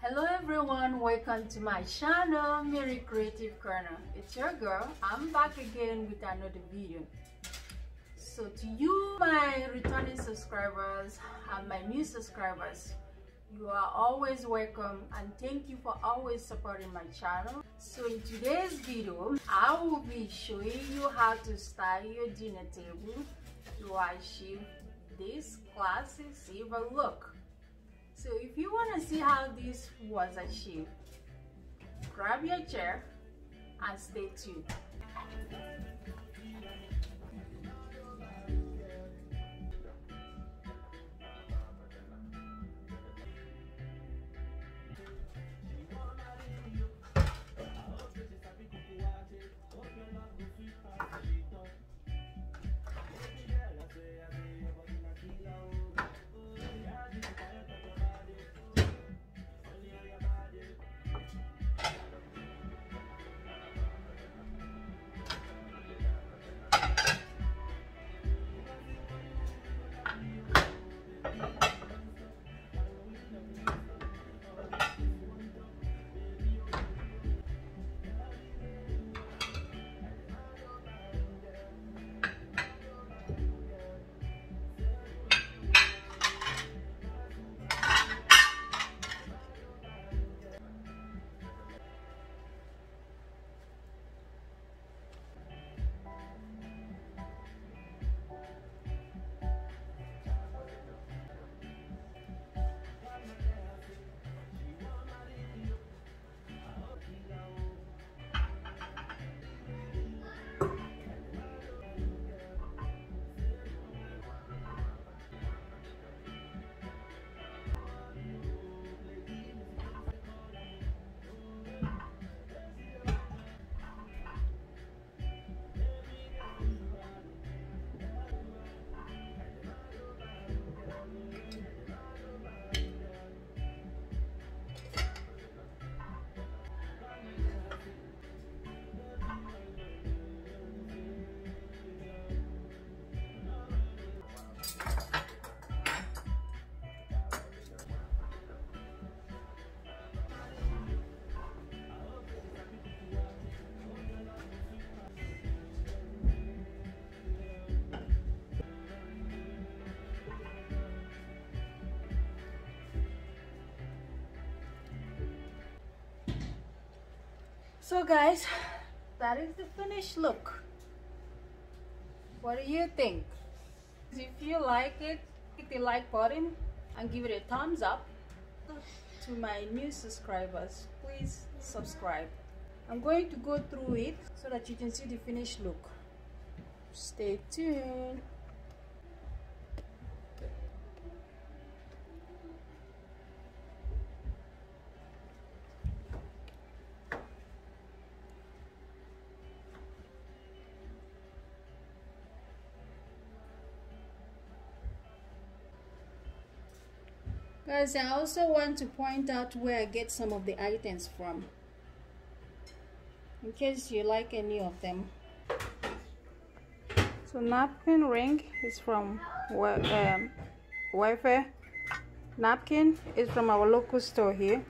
Hello everyone, welcome to my channel MMIRIM Creative Corner. It's your girl. I'm back again with another video. So to you, my returning subscribers and my new subscribers, you are always welcome and thank you for always supporting my channel. So in today's video, I will be showing you how to style your dinner table to achieve this classic silver look. So if you want to see how this was achieved, grab your chair and stay tuned. So guys, that is the finished look. What do you think? If you like it, hit the like button and give it a thumbs up. To my new subscribers, please subscribe. I'm going to go through it so that you can see the finished look. Stay tuned. Guys, I also want to point out where I get some of the items from, in case you like any of them. So napkin ring is from Wayfair. Napkin is from our local store here.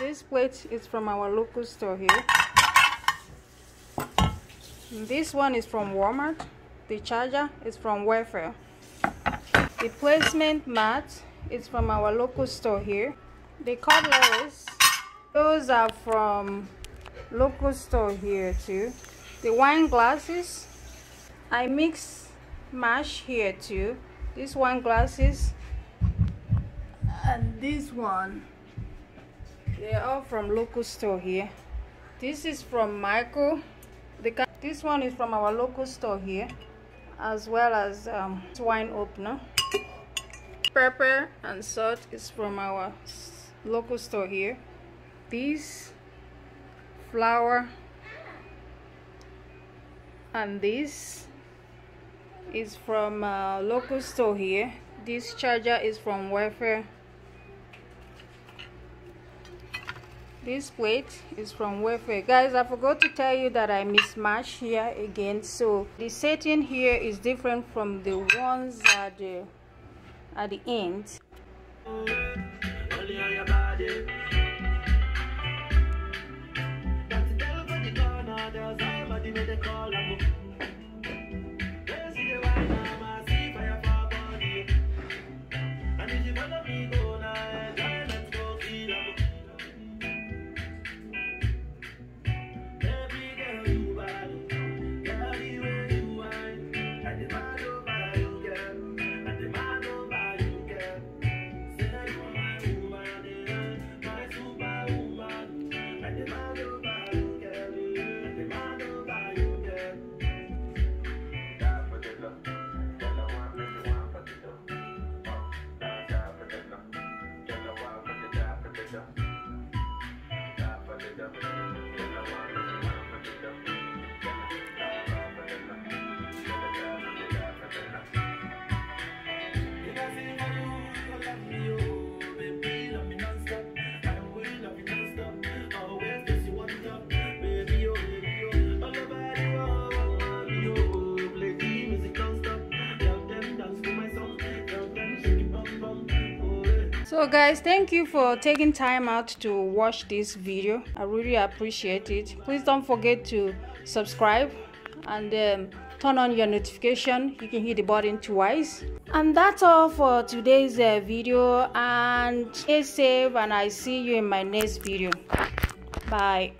This plate is from our local store here. And this one is from Walmart. The charger is from Wayfair. The placement mat is from our local store here. The cutleries, those are from local store here too. The wine glasses, I mix mash here too. These wine glasses and this one, they're all from local store here. This is from Michael. This one is from our local store here, as well as wine opener. Pepper and salt is from our local store here. These flour, and this is from a local store here. This charger is from Wayfair. This plate is from Wayfair. Guys, I forgot to tell you that I mismatched here again. So the setting here is different from the ones that at the end. So guys, thank you for taking time out to watch this video. I really appreciate it. Please don't forget to subscribe and turn on your notification. You can hit the button twice. And that's all for today's video, and stay safe, and I see you in my next video. Bye.